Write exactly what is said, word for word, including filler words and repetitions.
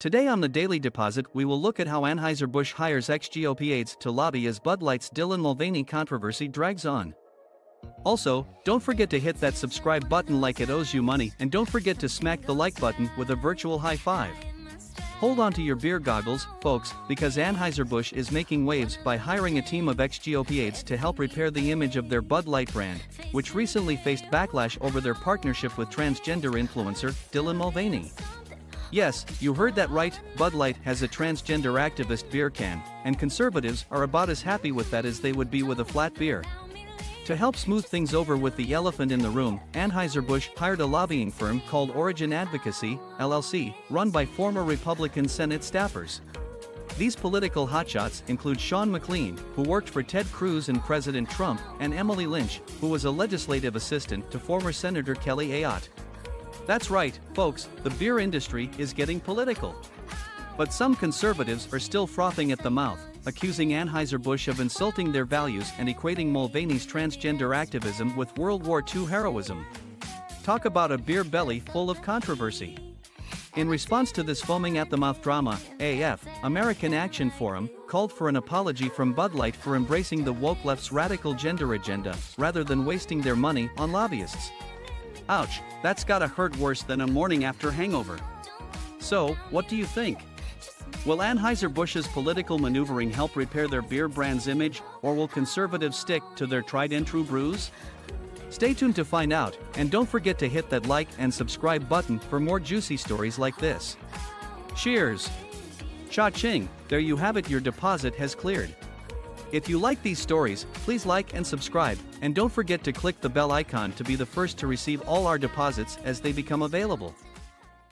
Today on the Daily Deposit we will look at how Anheuser-Busch hires ex-G O P aides to lobby as Bud Light's Dylan Mulvaney controversy drags on. Also, don't forget to hit that subscribe button like it owes you money, and don't forget to smack the like button with a virtual high five. Hold on to your beer goggles, folks, because Anheuser-Busch is making waves by hiring a team of ex-G O P aides to help repair the image of their Bud Light brand, which recently faced backlash over their partnership with transgender influencer Dylan Mulvaney. Yes, you heard that right, Bud Light has a transgender activist beer can, and conservatives are about as happy with that as they would be with a flat beer. To help smooth things over with the elephant in the room, Anheuser-Busch hired a lobbying firm called Origin Advocacy, L L C, run by former Republican Senate staffers. These political hotshots include Sean McLean, who worked for Ted Cruz and President Trump, and Emily Lynch, who was a legislative assistant to former Senator Kelly Ayotte. That's right, folks, the beer industry is getting political. But some conservatives are still frothing at the mouth, accusing Anheuser-Busch of insulting their values and equating Mulvaney's transgender activism with World War Two heroism. Talk about a beer belly full of controversy. In response to this foaming at the mouth drama, A F, American Action Forum, called for an apology from Bud Light for embracing the woke left's radical gender agenda, rather than wasting their money on lobbyists. Ouch, that's gotta hurt worse than a morning after hangover. So, what do you think? Will Anheuser-Busch's political maneuvering help repair their beer brand's image, or will conservatives stick to their tried and true brews? Stay tuned to find out, and don't forget to hit that like and subscribe button for more juicy stories like this. Cheers! Cha-ching, there you have it, your deposit has cleared. If you like these stories, please like and subscribe, and don't forget to click the bell icon to be the first to receive all our deposits as they become available.